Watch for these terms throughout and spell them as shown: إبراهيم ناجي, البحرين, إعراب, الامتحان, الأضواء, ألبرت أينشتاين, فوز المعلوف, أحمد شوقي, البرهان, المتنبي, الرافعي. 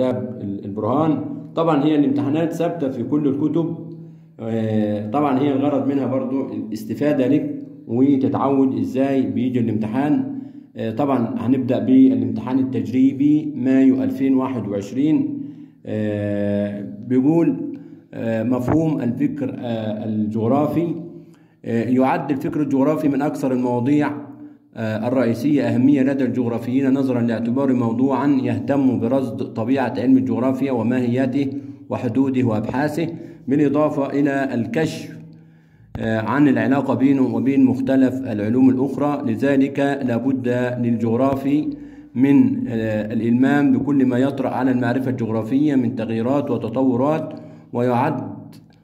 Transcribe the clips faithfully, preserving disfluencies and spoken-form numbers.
كتاب البرهان. طبعا هي الامتحانات ثابته في كل الكتب، طبعا هي الغرض منها برضو الاستفاده لك وتتعود ازاي بيجي الامتحان. طبعا هنبدا بالامتحان التجريبي مايو ألفين وواحد وعشرين. بيقول مفهوم الفكر الجغرافي، يعد الفكر الجغرافي من اكثر المواضيع الرئيسية أهمية لدى الجغرافيين نظرا لاعتباره موضوعا يهتم برصد طبيعة علم الجغرافيا وماهيته وحدوده وأبحاثه، بالإضافة إلى الكشف عن العلاقة بينه وبين مختلف العلوم الأخرى. لذلك لابد للجغرافي من الإلمام بكل ما يطرأ على المعرفة الجغرافية من تغييرات وتطورات، ويعد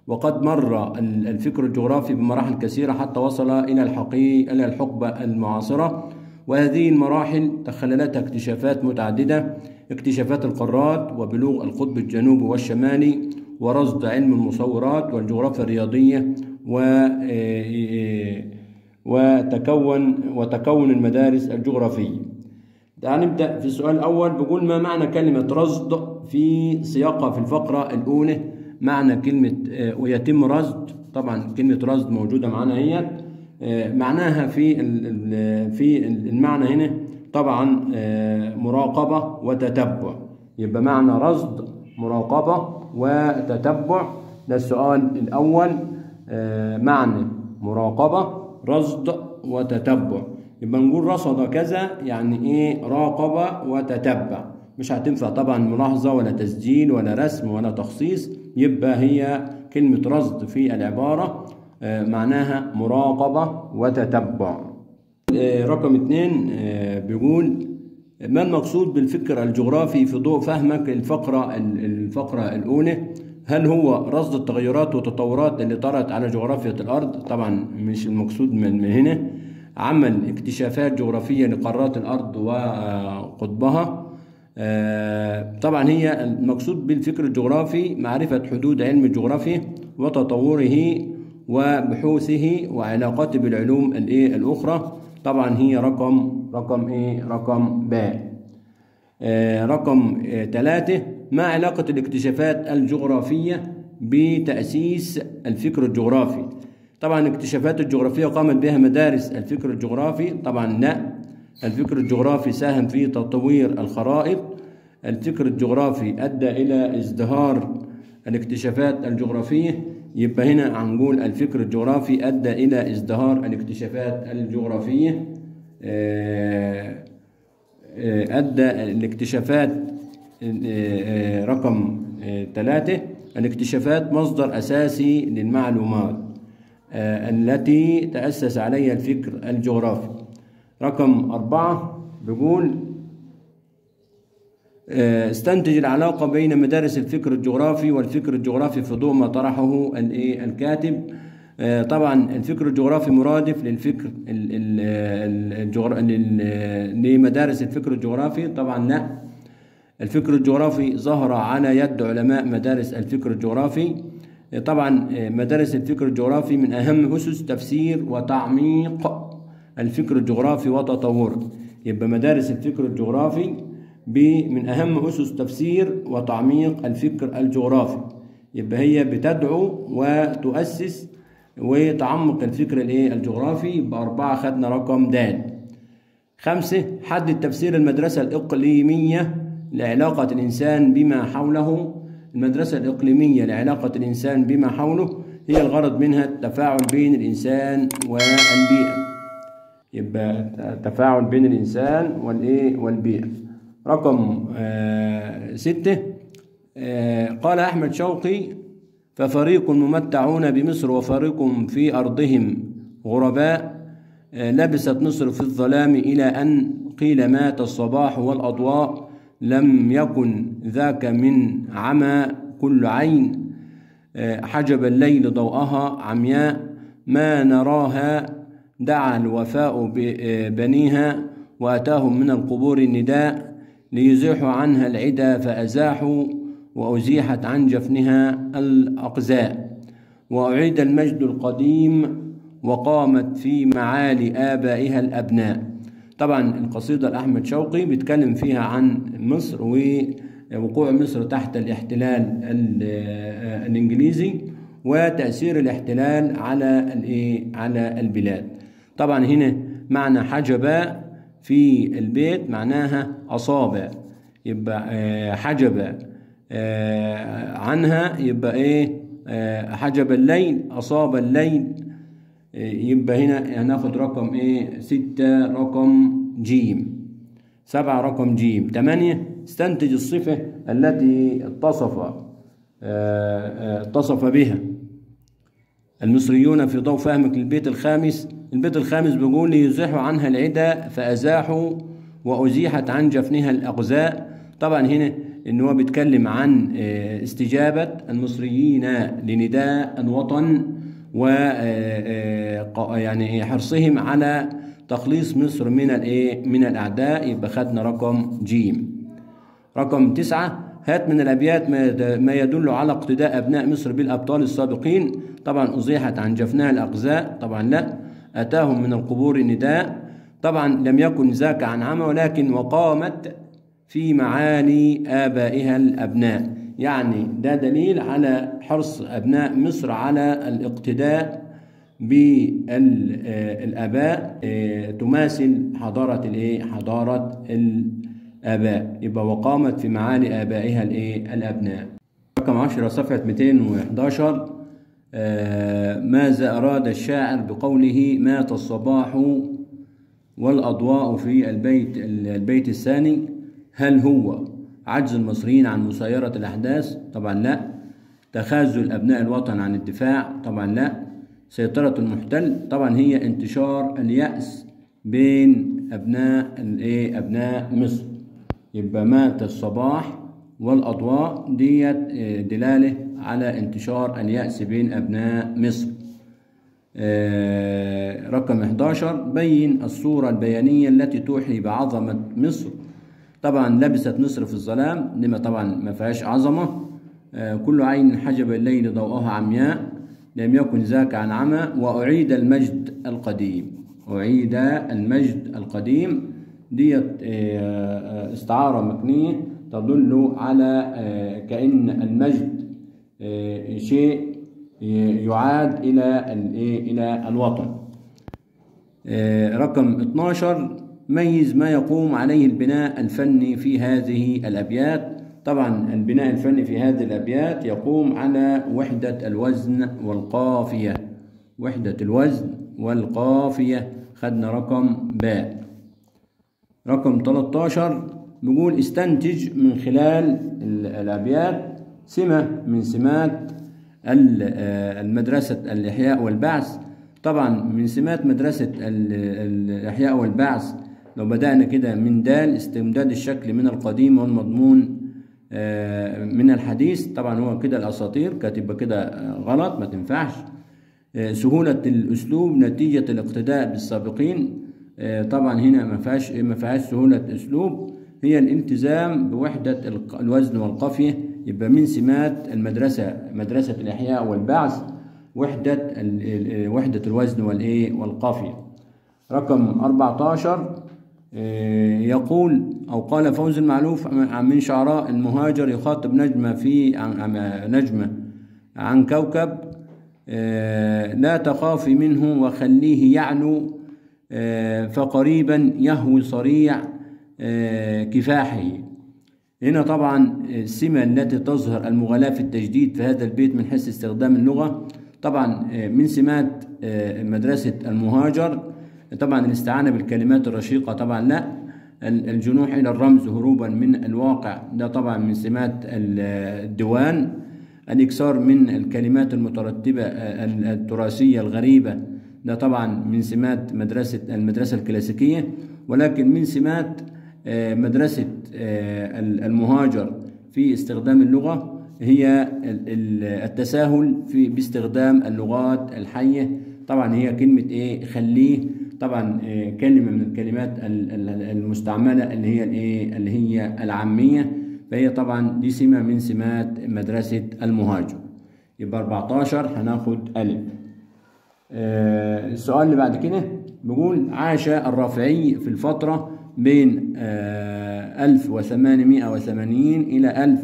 وقد مر الفكر الجغرافي بمراحل كثيرة حتى وصل إلى الحقيقة إلى الحقبة المعاصرة، وهذه المراحل تخللتها اكتشافات متعددة: اكتشافات القارات وبلوغ القطب الجنوبي والشمالي ورصد علم المصورات والجغرافيا الرياضية و وتكون وتكون المدارس الجغرافية. هنبدأ في السؤال الأول، بقول ما معنى كلمة رصد في سياقها في الفقرة الأولى؟ معنى كلمة ويتم رصد، طبعا كلمة رصد موجودة معانا اهيت، معناها في في المعنى هنا طبعا مراقبة وتتبع، يبقى معنى رصد مراقبة وتتبع. ده السؤال الأول، معنى مراقبة رصد وتتبع، يبقى نقول رصد كذا يعني ايه راقبة وتتبع. مش هتنفع طبعا ملاحظة ولا تسجيل ولا رسم ولا تخصيص، يبقى هي كلمة رصد في العبارة معناها مراقبة وتتبع. رقم اثنين بيقول ما المقصود بالفكر الجغرافي في ضوء فهمك الفقرة الفقرة الأولى؟ هل هو رصد التغيرات والتطورات اللي طرأت على جغرافية الأرض؟ طبعا مش المقصود من هنا. عمل اكتشافات جغرافية لقارات الأرض وقطبها. طبعا هي المقصود بالفكر الجغرافي معرفة حدود علم الجغرافيا وتطوره وبحوثه وعلاقته بالعلوم الايه الأخرى. طبعا هي رقم رقم ايه رقم باء. رقم ثلاثة، ما علاقة الاكتشافات الجغرافية بتأسيس الفكر الجغرافي؟ طبعا الاكتشافات الجغرافية قامت بها مدارس الفكر الجغرافي، طبعا لا، الفكر الجغرافي ساهم في تطوير الخرائط، الفكر الجغرافي أدى إلى ازدهار الاكتشافات الجغرافية، يبقى هنا هنقول الفكر الجغرافي أدى إلى ازدهار الاكتشافات الجغرافية. أدى الاكتشافات رقم ثلاثة، الاكتشافات مصدر أساسي للمعلومات التي تأسس عليها الفكر الجغرافي. رقم أربعة بيقول استنتج العلاقة بين مدارس الفكر الجغرافي والفكر الجغرافي في ضوء ما طرحه الكاتب. طبعا الفكر الجغرافي مرادف للفكر لمدارس الفكر الجغرافي، طبعا لا، الفكر الجغرافي ظهر على يد علماء مدارس الفكر الجغرافي. طبعا مدارس الفكر الجغرافي من أهم أسس تفسير وتعميق الفكر الجغرافي وتطوره، يبقى مدارس الفكر الجغرافي من أهم أسس تفسير وتعميق الفكر الجغرافي، يبقى هي بتدعو وتؤسس وتعمق الفكر الايه الجغرافي. بأربعة خدنا رقم د. خمسة، حدد تفسير المدرسة الإقليمية لعلاقة الإنسان بما حوله. المدرسة الإقليمية لعلاقة الإنسان بما حوله هي الغرض منها التفاعل بين الإنسان والبيئة، يبقى تفاعل بين الإنسان والإيه والبيئة. رقم آه ستة، آه قال أحمد شوقي ففريق ممتعون بمصر وفريق في أرضهم غرباء، آه لبست مصر في الظلام إلى أن قيل مات الصباح والأضواء، لم يكن ذاك من عمى كل عين، آه حجب الليل ضوءها عمياء، ما نراها دعا الوفاء بنيها، وأتاهم من القبور النداء ليزيحوا عنها العدا فأزاحوا، وأزيحت عن جفنها الأقزاء، وأعيد المجد القديم وقامت في معالي آبائها الأبناء. طبعا القصيدة لأحمد شوقي بيتكلم فيها عن مصر وقوع مصر تحت الاحتلال الإنجليزي وتأثير الاحتلال على الايه على البلاد. طبعا هنا معنى حجب في البيت معناها أصاب، يبقى حجب عنها، يبقى ايه حجب الليل، أصاب الليل. يبقى هنا هناخد رقم ايه ستة رقم جيم، سبعة رقم جيم. تمانية استنتج الصفة التي اتصف اتصف بها المصريون في ضوء فهمك للبيت الخامس. البيت الخامس بيقول ليزيح عنها العدا فأزاحوا وأزيحت عن جفنها الأغزاء. طبعا هنا إن هو بيتكلم عن استجابة المصريين لنداء الوطن و يعني حرصهم على تخليص مصر من الايه من الأعداء. يبقى خدنا رقم جيم. رقم تسعة هات من الأبيات ما يدل على اقتداء أبناء مصر بالأبطال السابقين. طبعا أزيحت عن جفنها الأغزاء، طبعا لا، أتاهم من القبور النداء، طبعا لم يكن ذاك عن عمى ولكن وقامت في معالي آبائها الأبناء. يعني ده دليل على حرص أبناء مصر على الاقتداء بالآباء تماثل حضارة الايه حضارة الآباء. يبقى وقامت في معالي آبائها الايه الأبناء. رقم عشرة صفحة مئتين وإحدى عشر ماذا أراد الشاعر بقوله مات الصباح والأضواء في البيت البيت الثاني؟ هل هو عجز المصريين عن مسايرة الأحداث؟ طبعا لا. تخاذل أبناء الوطن عن الدفاع؟ طبعا لا. سيطرة المحتل؟ طبعا هي انتشار اليأس بين أبناء الايه أبناء مصر. يبقى مات الصباح والأضواء ديت دلالة على انتشار اليأس بين أبناء مصر. رقم إحدى عشر بين الصورة البيانية التي توحي بعظمة مصر. طبعا لبست مصر في الظلام، لما طبعا ما فيهاش عظمة. كل عين حجب الليل ضوءها عمياء لم يكن ذاك عن عمى. وأعيد المجد القديم، أعيد المجد القديم ديت استعارة مكنية تدل على كأن المجد شيء يعاد إلى إلى الوطن. رقم اثني عشر ميز ما يقوم عليه البناء الفني في هذه الأبيات. طبعا البناء الفني في هذه الأبيات يقوم على وحدة الوزن والقافية، وحدة الوزن والقافية. خدنا رقم باء. رقم ثلاثة عشر بيقول استنتج من خلال الأبيات سمة من سمات المدرسة الإحياء والبعث. طبعا من سمات مدرسة الإحياء والبعث لو بدأنا كده من دال استمداد الشكل من القديم والمضمون من الحديث. طبعا هو كده الأساطير كاتب كده غلط، ما تنفعش. سهولة الأسلوب نتيجة الاقتداء بالسابقين. طبعا هنا ما فيهاش ما فيهاش سهولة أسلوب، هي الالتزام بوحدة الوزن والقافية. يبقى من سمات المدرسة مدرسة الإحياء والبعث وحدة وحدة الوزن والإيه والقافية. رقم أربعة عشر يقول أو قال فوز المعلوف من شعراء المهاجر يخاطب نجمة في نجمة عن كوكب لا تخافي منه وخليه يعلو فقريبا يهوي صريع كفاحه. هنا طبعا السمة التي تظهر المغالاة في التجديد في هذا البيت من حيث استخدام اللغة. طبعا من سمات مدرسة المهاجر طبعا الاستعانة بالكلمات الرشيقة، طبعا لا. الجنوح إلى الرمز هروبا من الواقع، ده طبعا من سمات الديوان. الإكثار من الكلمات المترتبة التراثية الغريبة، ده طبعا من سمات مدرسة المدرسة الكلاسيكية. ولكن من سمات مدرسة المهاجر في استخدام اللغة هي التساهل في باستخدام اللغات الحية. طبعا هي كلمة ايه خليه، طبعا كلمة من الكلمات المستعملة اللي هي الايه اللي هي العامية، فهي طبعا دي سمة من سمات مدرسة المهاجر. يبقى أربعة عشر هناخد ألف. السؤال اللي بعد كده بيقول عاش الرافعي في الفترة بين ألف وثمانمائة وثمانين إلى ألف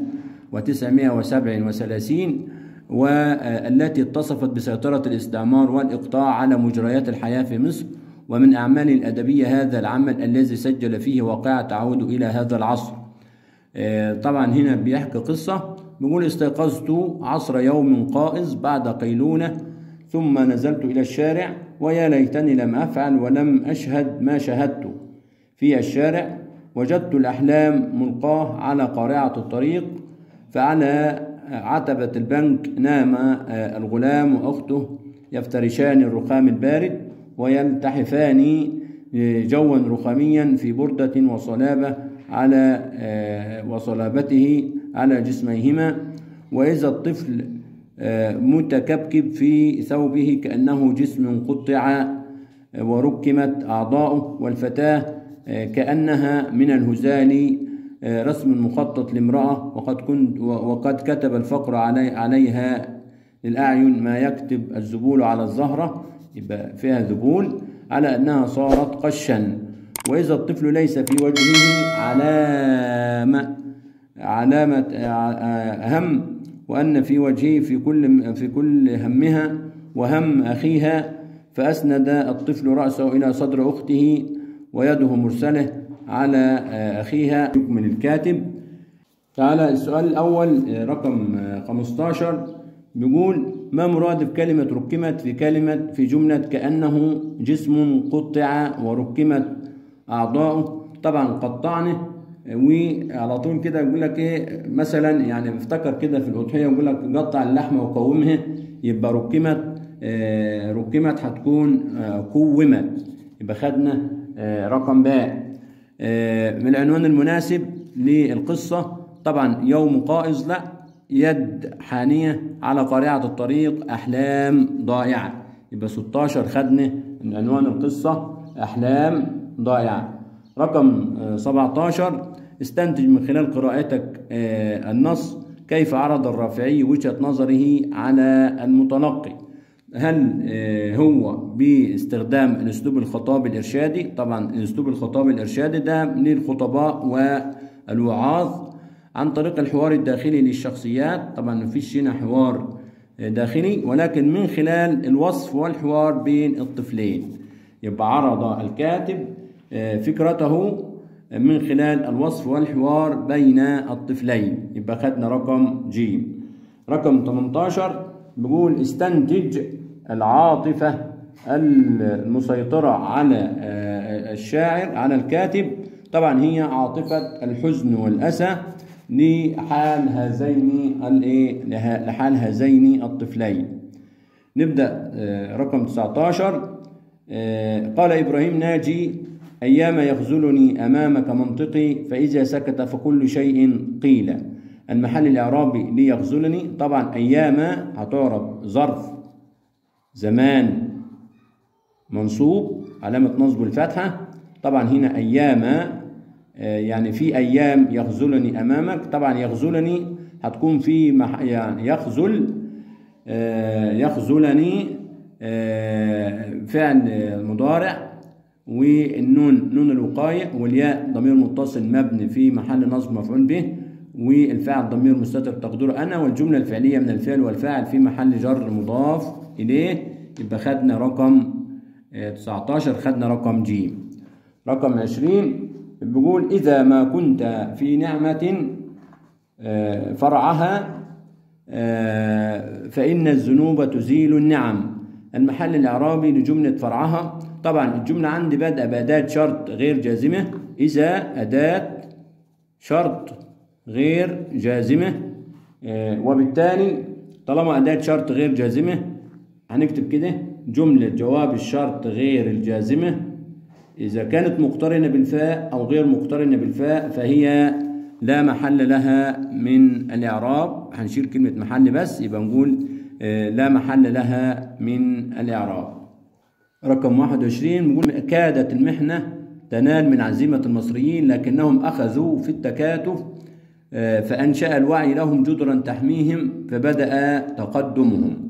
وتسعمائة وسبعة وثلاثين، والتي اتصفت بسيطرة الاستعمار والإقطاع على مجريات الحياة في مصر. ومن أعماله الأدبية هذا العمل الذي سجل فيه واقعة تعود إلى هذا العصر. طبعا هنا بيحكي قصة، بيقول: استيقظت عصر يوم قائز بعد قيلولة، ثم نزلت إلى الشارع، ويا ليتني لم أفعل ولم أشهد ما شهدت في الشارع. وجدت الأحلام ملقاه على قارعة الطريق، فعلى عتبة البنك نام الغلام وأخته يفترشان الرخام البارد ويلتحفان جوا رخاميا في بردة وصلابة على وصلابته على جسميهما. وإذا الطفل متكبكب في ثوبه كأنه جسم قطع وركمت أعضاؤه، والفتاة كأنها من الهزال رسم مخطط لامرأة، وقد كنت وقد كتب الفقر علي عليها للأعين ما يكتب الزبول على الزهرة، يبقى فيها ذبول، على أنها صارت قشا. وإذا الطفل ليس في وجهه علامة علامة هم، وأن في وجهه في كل في كل همها وهم أخيها. فأسند الطفل رأسه إلى صدر أخته ويده مرسله على أخيها. يكمل الكاتب تعالى. السؤال الأول رقم خمسة عشر بيقول: ما مراد بكلمة ركمت في كلمة في جملة كأنه جسم قطع وركمت أعضاؤه؟ طبعا قطعنه، وعلى طول كده يقول لك ايه مثلا، يعني بفتكر كده في الأضحية يقول لك قطع اللحمة وقومها، يبقى ركمت آه ركمت هتكون آه قومت. يبقى خدنا آه رقم باء آه من العنوان المناسب للقصة. طبعا يوم قائز، لا يد حانية على قارعة الطريق، أحلام ضائعة. يبقى ستة عشر خدنا من عنوان القصة أحلام ضائعة. رقم سبعة عشر: استنتج من خلال قراءتك النص كيف عرض الرافعي وجهة نظره على المتلقي، هل هو باستخدام الأسلوب الخطاب الإرشادي؟ طبعا الأسلوب الخطاب الإرشادي ده للخطباء والوعاظ، عن طريق الحوار الداخلي للشخصيات، طبعا مفيش هنا حوار داخلي، ولكن من خلال الوصف والحوار بين الطفلين. يبقى عرض الكاتب فكرته من خلال الوصف والحوار بين الطفلين. يبقى خدنا رقم ج. رقم ثمانية عشر بيقول: استنتج العاطفة المسيطرة على الشاعر على الكاتب. طبعا هي عاطفة الحزن والأسى لحال هذين لحال هذين الطفلين. نبدأ رقم تسعة عشر. قال إبراهيم ناجي: أيام يخذلني أمامك منطقي، فإذا سكت فكل شيء قيل. المحل الإعرابي ليخذلني، طبعا أيام هتعرب ظرف زمان منصوب علامة نصب الفتحة. طبعا هنا أيام يعني في أيام يخذلني أمامك، طبعا يخذلني هتكون في مح... يعني يخذل يخذلني فعل مضارع، والنون نون الوقاية، والياء ضمير متصل مبني في محل نصب مفعول به، والفاعل ضمير مستتر تقديره أنا، والجملة الفعلية من الفعل والفاعل في محل جر مضاف إليه. يبقى خدنا رقم تسعة عشر، خدنا رقم ج. رقم عشرين بيقول: إذا ما كنت في نعمة فرعها فإن الذنوب تزيل النعم. المحل الإعرابي لجملة فرعها. طبعا الجملة عندي بادئة بأداة شرط غير جازمة، إذا أداة شرط غير جازمة، وبالتالي طالما أداة شرط غير جازمة هنكتب كده جملة جواب الشرط غير الجازمة، إذا كانت مقترنة بالفاء أو غير مقترنة بالفاء فهي لا محل لها من الإعراب. هنشيل كلمة محل بس، يبقى نقول لا محل لها من الإعراب. رقم واحد وعشرين بيقول: كادت المحنة تنال من عزيمة المصريين، لكنهم أخذوا في التكاتف فأنشأ الوعي لهم جدرا تحميهم فبدأ تقدمهم.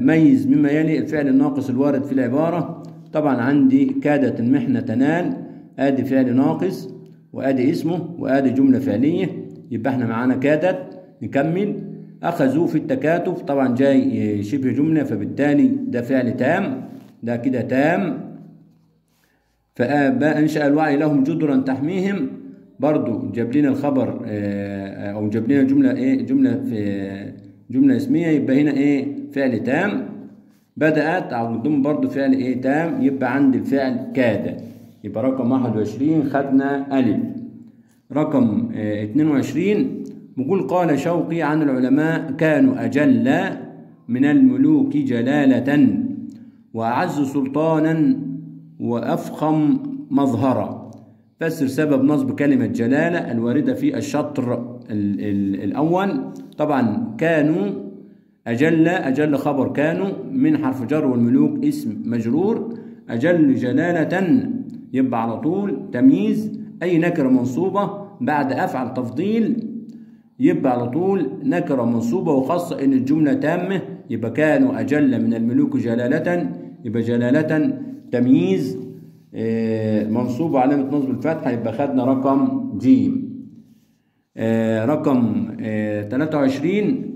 ميز مما يلي الفعل الناقص الوارد في العبارة. طبعا عندي كادت المحنة تنال، ادي فعل ناقص وادي اسمه وادي جملة فعلية، يبقى احنا معانا كادت. نكمل اخذوا في التكاتف، طبعا جاي شبه جملة فبالتالي ده فعل تام، ده كده تام. فآباء انشأ الوعي لهم جدرا تحميهم، برضو جاب لنا الخبر او جاب لنا جملة ايه جملة في جملة اسمية، يبقى هنا ايه فعل تام. بدأت او ضمن برضو فعل ايه تام، يبقى عند الفعل كاد. يبقى رقم واحد وعشرين خدنا ألف. رقم اثنين وعشرين بيقول قال شوقي عن العلماء كانوا أجل من الملوك جلالة وأعز سلطانا وأفخم مظهرا. فسر سبب نصب كلمة جلالة الواردة في الشطر الأول. طبعا كانوا أجل، أجل خبر كانوا من حرف جر، والملوك اسم مجرور. أجل جلالة يبقى على طول تمييز، أي نكرة منصوبة بعد أفعل تفضيل يبقى على طول نكرة منصوبة، وخاصة إن الجملة تامة. يبقى كانوا أجل من الملوك جلالة، يبقى جلالة تمييز منصوبة علامة نصب الفتحة، يبقى خدنا رقم جيم. رقم ثلاثة وعشرين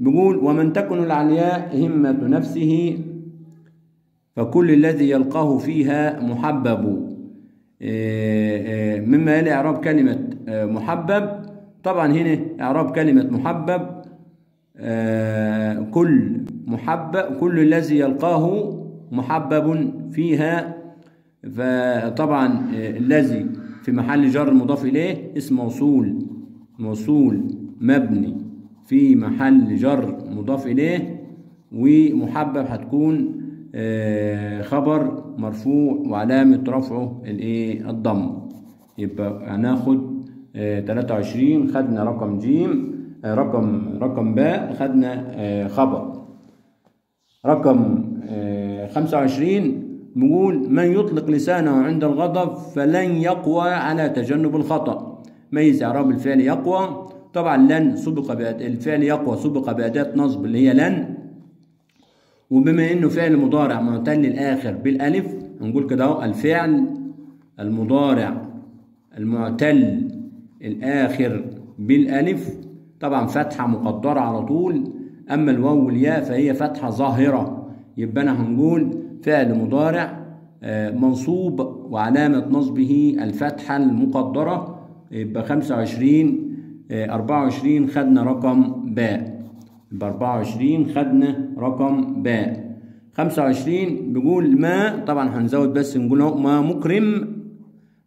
بيقول ومن تكن العلياء همة نفسه فكل الذي يلقاه فيها محبب. مما يلي إعراب كلمة محبب، طبعا هنا إعراب كلمة محبب كل محبب، كل الذي يلقاه محبب فيها، فطبعا الذي في محل جر مضاف إليه اسم موصول، موصول مبني في محل جر مضاف إليه، ومحبب هتكون خبر مرفوع وعلامة رفعه الايه الضم. يبقى هناخد ثلاثة وعشرين خدنا رقم جيم، رقم رقم باء خدنا خبر. رقم خمسة وعشرين بنقول من يطلق لسانه عند الغضب فلن يقوى على تجنب الخطأ. ميز اعراب الفعل يقوى، طبعا لن سبق الفعل يقوى سبق بأداة نصب اللي هي لن، وبما انه فعل مضارع معتل للاخر بالالف نقول كده اهو الفعل المضارع المعتل الاخر بالالف، طبعا فتحه مقدره على طول، اما الواو والياء فهي فتحه ظاهره. يبقى انا هنقول فعل مضارع منصوب وعلامه نصبه الفتحه المقدره. يبقى خمسة وعشرين أربعة وعشرين خدنا رقم باء، ب أربعة وعشرين خدنا رقم باء. خمسة وعشرين بيقول ما، طبعا هنزود بس نقول اهو ما مكرم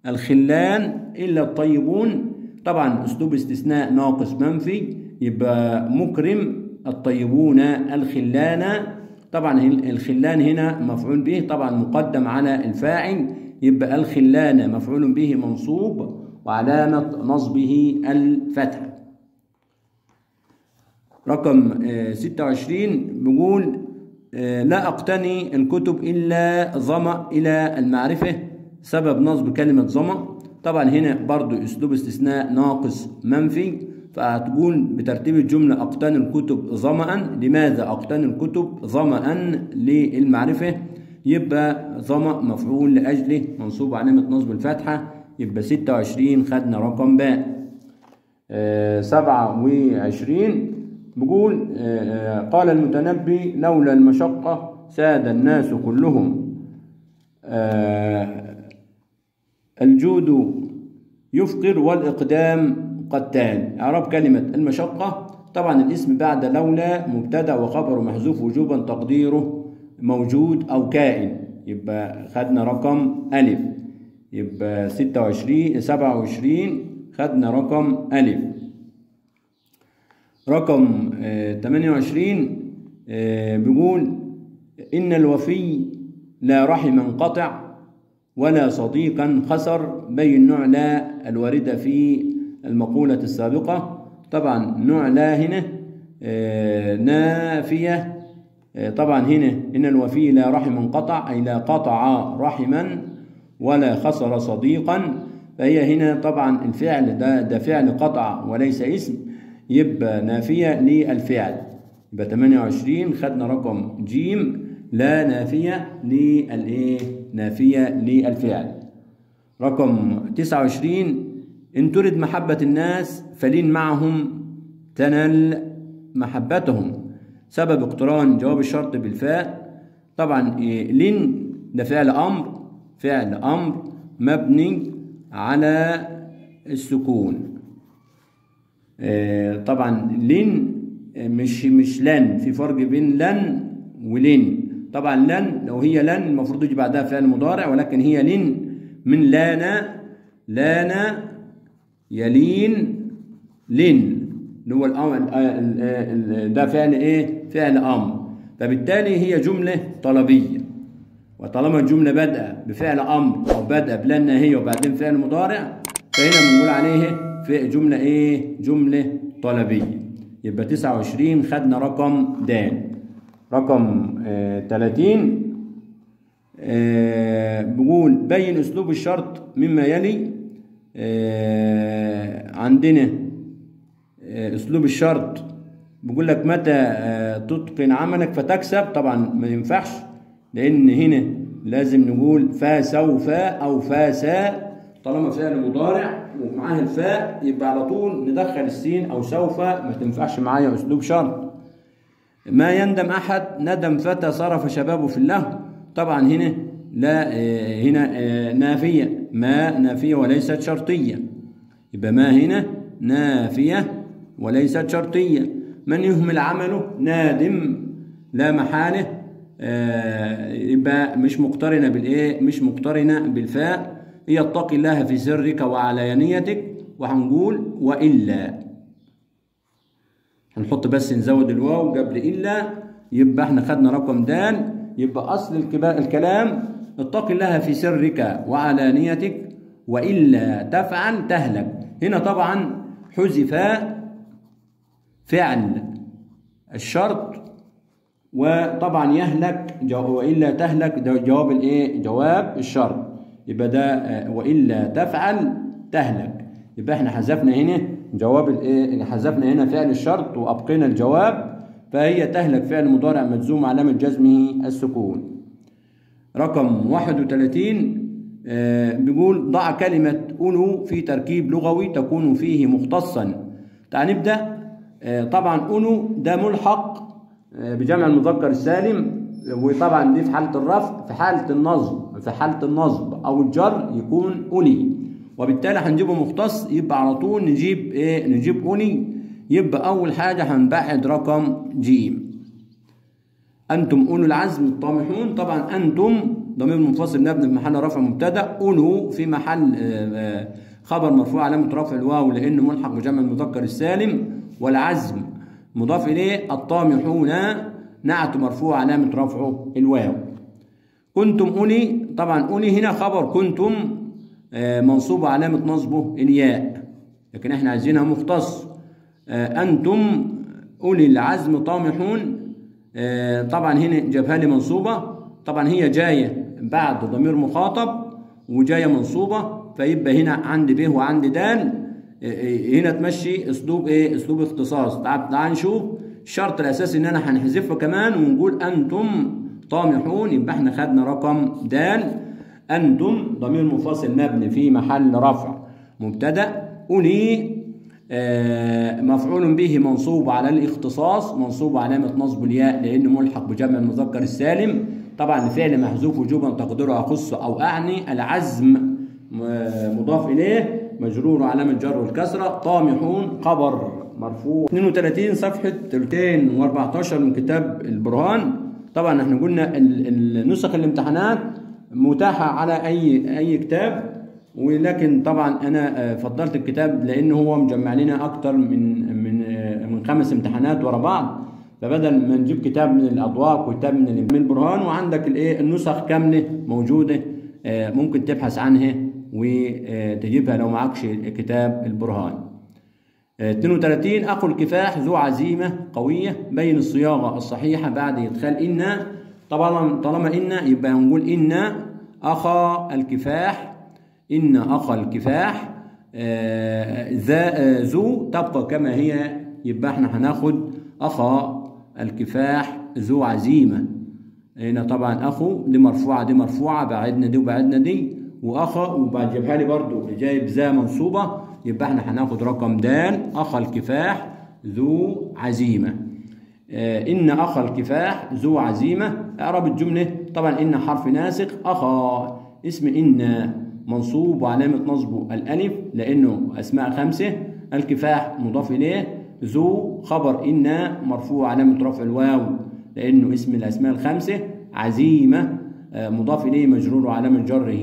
الخلان الا الطيبون. طبعا اسلوب استثناء ناقص منفي، يبقى مكرم الطيبون الخلان، طبعا الخلان هنا مفعول به طبعا مقدم على الفاعل، يبقى الخلان مفعول به منصوب وعلامه نصبه الفتحه. رقم ستة وعشرين بيقول لا أقتني الكتب إلا ظمأ إلى المعرفة. سبب نصب كلمة ظمأ، طبعا هنا برضو أسلوب استثناء ناقص منفي، فهتقول بترتيب الجملة أقتني الكتب ظمأ. لماذا أقتني الكتب ظمأ؟ للمعرفة، يبقى ظمأ مفعول لأجله منصوب علامة نصب الفتحة. يبقى ستة وعشرين خدنا رقم باء. سبعة وعشرين بيقول قال المتنبي لولا المشقة ساد الناس كلهم. الجود يفقر والإقدام قتال. إعراب كلمة المشقة، طبعا الاسم بعد لولا مبتدأ وخبر محذوف وجوبا تقديره موجود أو كائن. يبقى خدنا رقم ألف. يبقى ستة وعشرين سبعة وعشرين خدنا رقم ألف. رقم ثمانية وعشرين بيقول إن الوفي لا رحم انقطع ولا صديقا خسر. بين نوع لا الواردة في المقولة السابقة، طبعا نوع لا هنا نافية، طبعا هنا إن الوفي لا رحم انقطع أي لا قطع رحما ولا خسر صديقا، فهي هنا طبعا الفعل ده ده فعل قطع وليس اسم، يبقى نافية للفعل. يبقى ثمانية وعشرين خدنا رقم جيم. لا نافية للايه؟ نافية للفعل. رقم تسعة وعشرين، إن ترد محبة الناس فلين معهم تنل محبتهم. سبب اقتران جواب الشرط بالفاء. طبعا لين ده فعل أمر، فعل أمر مبني على السكون. طبعا لين مش مش لن، في فرق بين لن ولين. طبعا لن لو هي لن المفروض يجي بعدها فعل مضارع، ولكن هي لين من لانا، لانا يلين لين اللي هو ده فعل ايه؟ فعل امر. فبالتالي هي جمله طلبيه، وطالما الجمله بادئه بفعل امر او بادئه بلن هي وبعدين فعل مضارع، فهنا بنقول عليه في جمله ايه؟ جمله طلبيه. يبقى تسعة وعشرين خدنا رقم د. رقم آه ثلاثين، آه بقول بين اسلوب الشرط مما يلي. آه عندنا آه اسلوب الشرط بقول لك متى آه تتقن عملك فتكسب. طبعا ما ينفعش، لان هنا لازم نقول فسوف او فاسا، طالما فعل مضارع ومعاه الفاء يبقى على طول ندخل السين او سوف، ما تنفعش معايا اسلوب شرط. ما يندم احد ندم فتى صرف شبابه في اللهو. طبعا هنا لا، هنا نافيه، ما نافيه وليست شرطيه، يبقى ما هنا نافيه وليست شرطيه. من يهمل عمله نادم لا محاله، يبقى مش مقترنه بالايه؟ مش مقترنه بالفاء. يتق الله في سرك وعلانيتك، وهنقول والا، هنحط بس نزود الواو قبل إلا. يبقى احنا خدنا رقم د. يبقى أصل الكلام اتق الله في سرك وعلانيتك وإلا تفعل تهلك. هنا طبعا حذف فعل الشرط، وطبعا يهلك وإلا تهلك جواب الايه؟ جواب الشرط. يبقى ده وإلا تفعل تهلك. يبقى احنا حذفنا هنا جواب الايه؟ حذفنا هنا فعل الشرط وابقينا الجواب، فهي تهلك فعل مضارع مجزوم علامه جزمه السكون. رقم واحد وثلاثين، آه بيقول ضع كلمه أنو في تركيب لغوي تكون فيه مختصا. تعال نبدا. آه طبعا أنو ده ملحق آه بجمع المذكر السالم، وطبعا دي في حاله الرفع. في حاله النصب، في حاله النصب او الجر يكون أولي، وبالتالي هنجيبه مختص. يبقى على طول نجيب ايه؟ نجيب أني. يبقى أول حاجة هنبعد رقم جيم. أنتم أولو العزم الطامحون. طبعا أنتم ضمير منفصل نابن في محل رفع مبتدأ، أولو في محل خبر مرفوع علامة رفع الواو لأنه ملحق بجمع المذكر السالم، والعزم مضاف إليه. الطامحون نعت مرفوع علامة رفعه الواو. كنتم أولي. طبعا أولي هنا خبر كنتم منصوب علامة نصبه الياء، لكن احنا عايزينها مختص. أنتم أولي العزم طامحون. طبعا هنا جابها لي منصوبة. طبعا هي جاية بعد ضمير مخاطب وجاية منصوبة، فيبقى هنا عندي به وعندي دال. هنا تمشي أسلوب إيه؟ أسلوب اختصاص. تعال نشوف الشرط الأساسي إن أنا هنحذفه كمان ونقول أنتم طامحون. يبقى احنا خدنا رقم دال. أنتم ضمير منفصل مبني في محل رفع مبتدأ. أولي آه مفعول به منصوب على الاختصاص، منصوب علامة نصب الياء لأنه ملحق بجمع المذكر السالم. طبعا الفعل محذوف وجوبا تقديره أخص أو أعني. العزم مضاف إليه مجرور علامة جر والكسرة. طامحون خبر مرفوع. اثنين وثلاثين صفحة مئتين وأربعة عشر من كتاب البرهان. طبعا احنا قلنا نسخ الامتحانات متاحة على أي أي كتاب، ولكن طبعا أنا فضلت الكتاب لأن هو مجمع لنا أكتر من من من خمس امتحانات ورا بعض، فبدل ما نجيب كتاب من الأضواء وكتاب من البرهان. وعندك الإيه؟ النسخ كاملة موجودة، ممكن تبحث عنها وتجيبها لو معكش كتاب البرهان. اثنين وثلاثين، أخو الكفاح ذو عزيمة قوية. بين الصياغة الصحيحة بعد إدخال إن. طبعا طالما إن يبقى هنقول إن أخا الكفاح. إن أخا الكفاح ذا ذو تبقى كما هي. يبقى احنا هناخد أخا الكفاح ذو عزيمة. هنا طبعا اخو، دي مرفوعه دي مرفوعه، بعدنا دي وبعدنا دي واخا، وبجيبها لي برضو جايب زا منصوبه، يبقى احنا هناخد رقم دال اخا الكفاح ذو عزيمه. آه ان اخا الكفاح ذو عزيمه، اقرب الجمله طبعا ان حرف ناسخ، اخا اسم ان منصوب وعلامه نصبه الالف لانه اسماء خمسه، الكفاح مضاف اليه، ذو خبر ان مرفوع علامه رفع الواو لانه اسم الاسماء الخمسه، عزيمه مضاف اليه مجرور علامه جره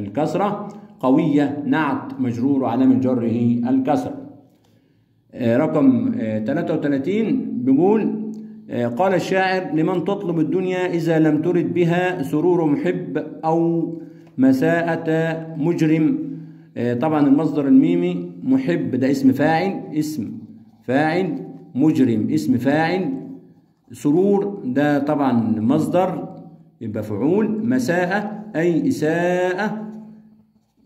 الكسره، قويه نعت مجرور علامه جره الكسره. رقم ثلاثة وثلاثين بيقول قال الشاعر: لمن تطلب الدنيا اذا لم ترد بها سرور محب او مساءة مجرم. طبعا المصدر الميمي محب ده اسم فاعل، اسم فاعل، مجرم اسم فاعل، سرور ده طبعا مصدر يبقى فعول، مساءة أي إساءة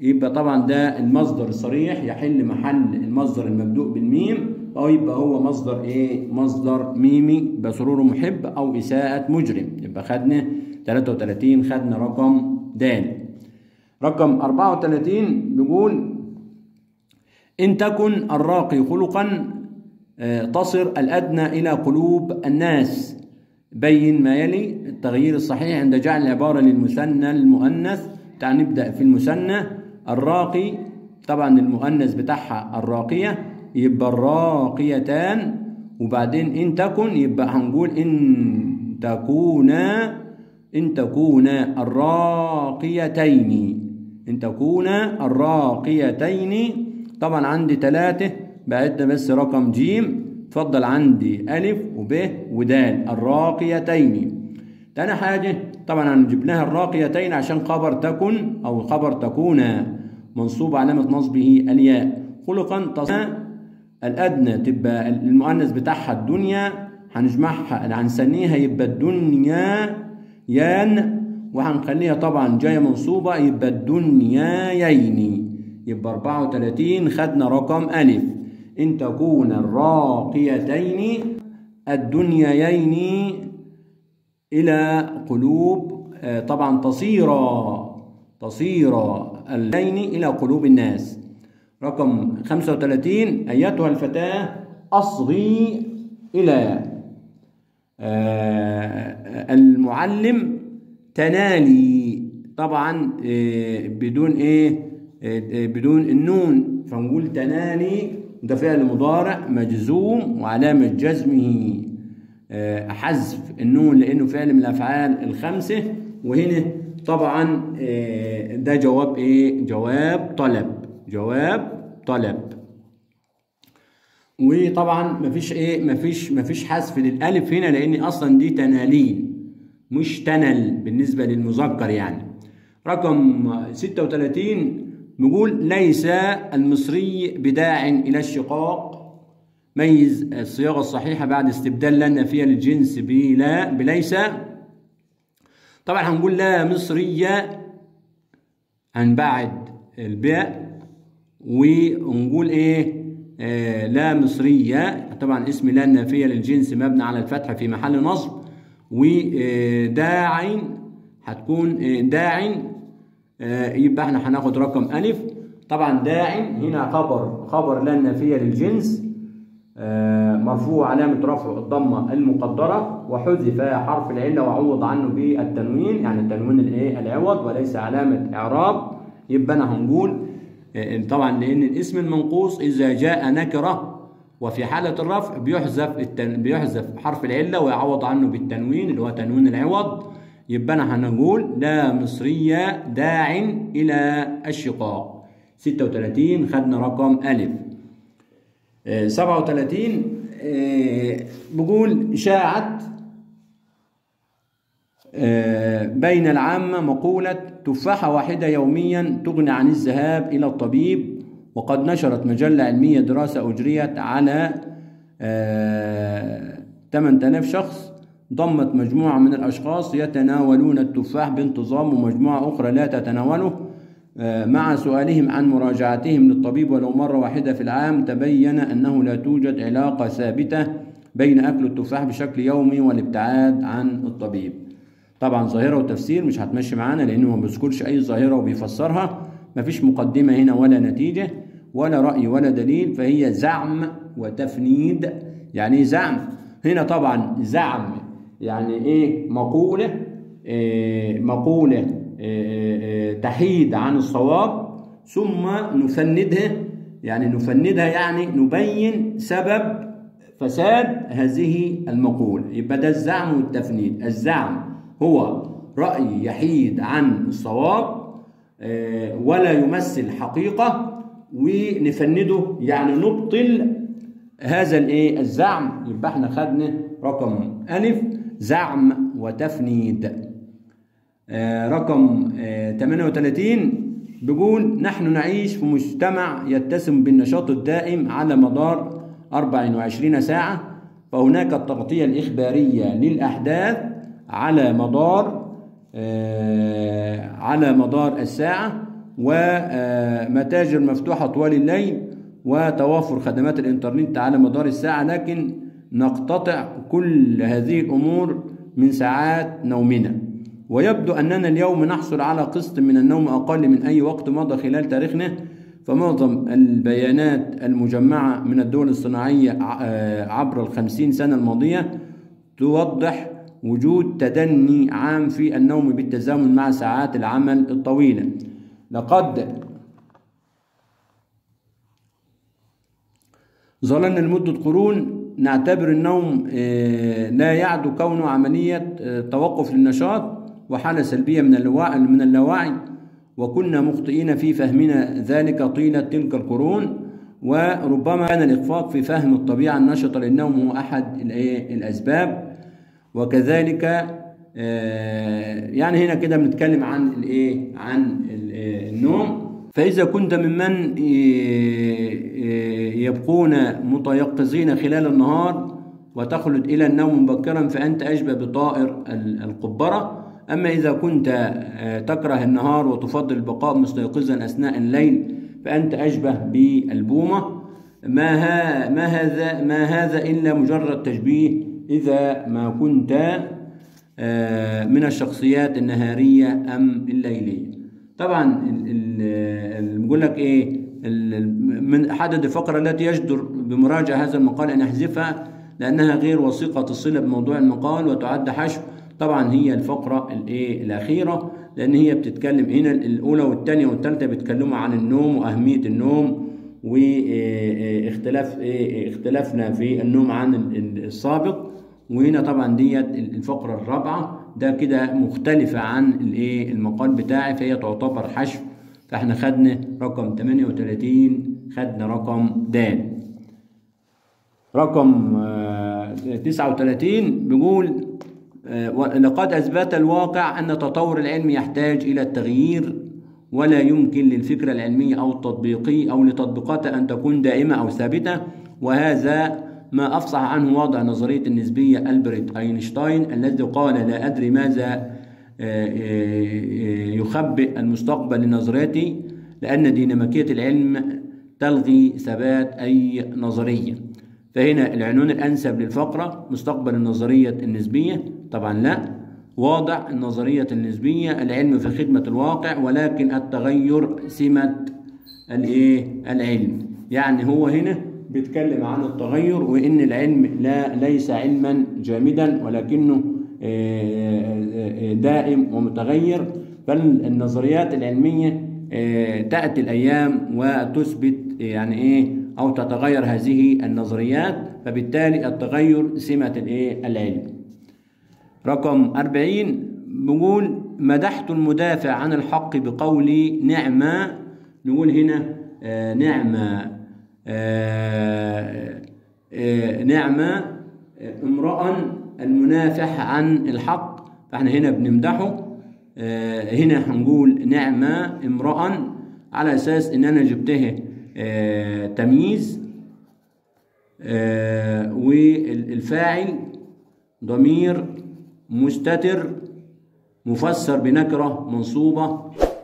يبقى طبعا ده المصدر الصريح يحل محل المصدر المبدوء بالميم، أو يبقى هو مصدر إيه؟ مصدر ميمي، يبقى سرور محب أو إساءة مجرم. يبقى خدنا ثلاثة وثلاثين، خدنا رقم د. رقم أربعة وثلاثين بيقول: إن تكن الراقي خلقا تصر الأدنى إلى قلوب الناس. بين ما يلي التغيير الصحيح عند جعل العبارة للمثنى المؤنث. تعال نبدأ في المثنى الراقي، طبعا المؤنث بتاعها الراقية، يبقى الراقيتان، وبعدين إن تكن يبقى هنقول إن تكونا، إن تكونا الراقيتين، إن تكونا الراقيتين. طبعا عندي ثلاثة، بعدنا بس رقم جيم، اتفضل عندي ألف وب ودال، الراقيتين. تاني حاجة طبعا هنجيب لها الراقيتين عشان خبر تكن أو خبر تكونا منصوب علامة نصبه الياء، خلقا تصنع الأدنى تبقى المؤنث بتاعها الدنيا، هنجمعها هنسميها يبقى الدنيا يان، وهنخليها طبعا جايه منصوبه يبقى الدنيايين. يبقى أربعة وثلاثين، خدنا رقم ألف. إن تكون الراقيتين الدنيايين إلى قلوب طبعا تصيرا، تصيرا اللين إلى قلوب الناس. رقم خمسة وثلاثين: أيتها الفتاة أصغي إلى آه المعلم تنالي. طبعا آه بدون ايه آه بدون النون، فنقول تنالي ده فعل مضارع مجزوم وعلامه جزمه آه حذف النون لانه فعل من الافعال الخمسه، وهنا طبعا آه ده جواب ايه؟ جواب طلب، جواب طلب. وطبعا مفيش ايه مفيش مفيش حذف للالف هنا لان اصلا دي تنالين مش تنل بالنسبه للمذكر يعني. رقم ستة وثلاثين بيقول: ليس المصري بداع الى الشقاق. ميز الصياغه الصحيحه بعد استبدال لنا فيها للجنس بلا بليس. طبعا هنقول لا مصريه، هنبعد الباء ونقول ايه؟ آه لا مصرية. طبعا اسم لا النافية للجنس مبني على الفتحة في محل نصب، وداع هتكون داع، آه يبقى احنا هناخد رقم ألف. طبعا داع هنا خبر، خبر لا النافية للجنس، آه مرفوع علامة رفع الضمة المقدرة، وحذف حرف العلة وعوض عنه بالتنوين، يعني التنوين الايه؟ العوض وليس علامة إعراب. يبقى انا هنقول طبعا لأن الاسم المنقوص إذا جاء نكرة وفي حالة الرفع بيحذف التن... بيحذف حرف العلة ويعوض عنه بالتنوين اللي هو تنوين العوض. يبقى أنا هنقول لا مصرية داع إلى الشقاق. ستة وثلاثين، خدنا رقم ألف. سبعة وثلاثين بقول: شاعت بين العامة مقولة تفاحة واحدة يوميا تغني عن الذهاب إلى الطبيب، وقد نشرت مجلة علمية دراسة أجريت على ثمانية آلاف شخص ضمت مجموعة من الأشخاص يتناولون التفاح بانتظام ومجموعة أخرى لا تتناوله، مع سؤالهم عن مراجعتهم للطبيب ولو مرة واحدة في العام، تبين أنه لا توجد علاقة ثابتة بين أكل التفاح بشكل يومي والابتعاد عن الطبيب. طبعا ظاهرة وتفسير مش هتمشي معانا لأنه ما بيذكرش أي ظاهرة وبيفسرها، مفيش مقدمة هنا ولا نتيجة ولا رأي ولا دليل، فهي زعم وتفنيد. يعني إيه زعم؟ هنا طبعا زعم يعني إيه؟ مقولة إيه مقولة إيه إيه تحيد عن الصواب ثم نفندها، يعني نفندها يعني نبين سبب فساد هذه المقولة. يبقى ده الزعم والتفنيد. الزعم هو رأي يحيد عن الصواب ولا يمثل حقيقة ونفنده، يعني نبطل هذا الايه الزعم. يبقى احنا خدنا رقم ألف زعم وتفنيد. رقم ثمانية وثلاثين بيقول نحن نعيش في مجتمع يتسم بالنشاط الدائم على مدار أربع وعشرين ساعة، فهناك التغطية الإخبارية للأحداث على مدار آه على مدار الساعة، ومتاجر مفتوحة طوال الليل، وتوافر خدمات الإنترنت على مدار الساعة، لكن نقتطع كل هذه الأمور من ساعات نومنا. ويبدو أننا اليوم نحصل على قسط من النوم أقل من أي وقت مضى خلال تاريخنا، فمعظم البيانات المجمعة من الدول الصناعية عبر الخمسين سنة الماضية توضح وجود تدني عام في النوم بالتزامن مع ساعات العمل الطويلة. لقد ظلنا لمدة قرون نعتبر النوم لا يعدو كونه عملية توقف للنشاط وحالة سلبية من اللاوعي من اللاوعي وكنا مخطئين في فهمنا ذلك طيلة تلك القرون، وربما كان الإخفاق في فهم الطبيعة النشطة للنوم هو أحد الأسباب. وكذلك يعني هنا كده بنتكلم عن الإيه عن النوم. فإذا كنت ممن يبقون متيقظين خلال النهار وتخلد إلى النوم مبكرا فأنت أشبه بطائر القبرة، أما إذا كنت تكره النهار وتفضل البقاء مستيقظا أثناء الليل فأنت أشبه بالبومة. ما, ها ما, هذا ما هذا إلا مجرد تشبيه إذا ما كنت من الشخصيات النهارية أم الليلية. طبعا بيقول لك إيه من أحد الفقرة التي يجدر بمراجعة هذا المقال أن أحذفها لأنها غير وثيقة الصلة بموضوع المقال وتعد حشو. طبعا هي الفقرة الايه الأخيرة، لأن هي بتتكلم هنا الأولى والثانية والثالثة بيتكلموا عن النوم وأهمية النوم واختلاف اختلافنا في النوم عن السابق، وهنا طبعا ديت الفقرة الرابعة ده كده مختلفة عن الايه المقال بتاعي، فهي تعتبر حشو. فاحنا خدنا رقم ثمانية وثلاثين، خدنا رقم د. رقم تسعة وثلاثين بيقول لقد أثبت الواقع أن التطور العلمي يحتاج إلى التغيير، ولا يمكن للفكرة العلمية أو التطبيقي أو لتطبيقاتها أن تكون دائمة أو ثابتة، وهذا ما أفصح عنه وضع نظرية النسبية ألبرت أينشتاين الذي قال لا أدري ماذا يخبئ المستقبل لنظريتي، لأن ديناميكية العلم تلغي ثبات أي نظرية. فهنا العنوان الأنسب للفقرة مستقبل النظرية النسبية، طبعا لا واضع النظرية النسبية العلم في خدمة الواقع ولكن التغير سمة الايه العلم. يعني هو هنا بيتكلم عن التغير وإن العلم لا ليس علما جامدا ولكنه دائم ومتغير، فالنظريات العلمية تأتي الأيام وتثبت يعني ايه أو تتغير هذه النظريات، فبالتالي التغير سمة الايه العلم. رقم أربعين بنقول مدحت المدافع عن الحق بقولي نعمة. نقول هنا آآ نعمة آآ آآ نعمة امرأ المنافح عن الحق، فاحنا هنا بنمدحه. هنا هنقول نعمة امرأ على أساس إن أنا جبتها تمييز، والفاعل ضمير مستتر مفسر بنكرة منصوبة،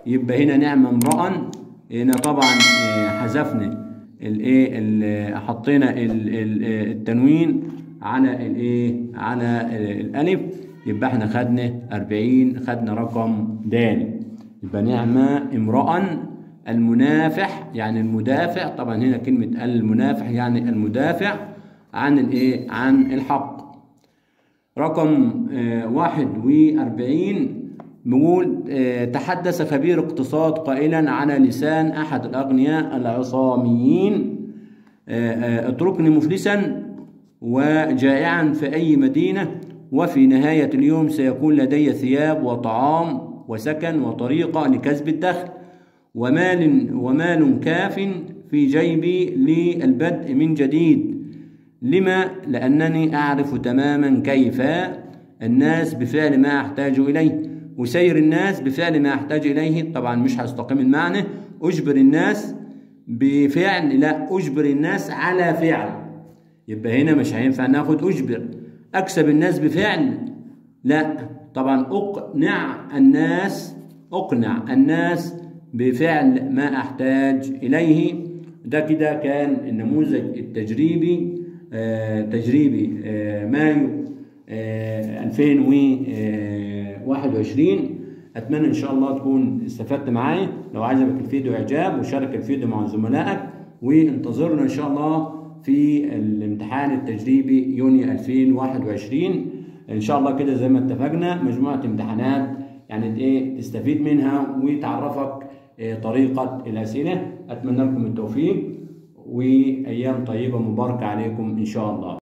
يبقى هنا نعمة امرأ. هنا طبعا حذفنا الايه حطينا التنوين على الايه؟ على الالف. يبقى احنا خدنا أربعين، خدنا رقم دال. يبقى نعمة امرأ المنافح يعني المدافع، طبعا هنا كلمة المنافح يعني المدافع عن الايه؟ عن الحق. رقم واحد وأربعين بيقول تحدث خبير اقتصاد قائلا على لسان أحد الأغنياء العصاميين اتركني مفلسا وجائعا في أي مدينة، وفي نهاية اليوم سيكون لدي ثياب وطعام وسكن وطريقة لكسب الدخل ومال, ومال كاف في جيبي للبدء من جديد. لما؟ لأنني أعرف تماما كيف الناس بفعل ما أحتاج إليه، وسير الناس بفعل ما أحتاج إليه. طبعا مش هستقيم المعنى أجبر الناس بفعل، لا أجبر الناس على فعل. يبقى هنا مش هينفع ناخد أجبر. أكسب الناس بفعل، لا طبعا أقنع الناس، أقنع الناس بفعل ما أحتاج إليه. ده كده كان النموذج التجريبي آه تجريبي آه مايو آه ألفين وواحد وعشرين. أتمنى إن شاء الله تكون استفدت معايا. لو عجبك الفيديو إعجاب وشارك الفيديو مع زملائك، وانتظرنا إن شاء الله في الامتحان التجريبي يونيو ألفين وواحد وعشرين إن شاء الله. كده زي ما اتفقنا مجموعة امتحانات يعني إيه تستفيد منها وتعرفك طريقة الأسئلة. أتمنى لكم التوفيق، وأيام طيبة مباركة عليكم إن شاء الله.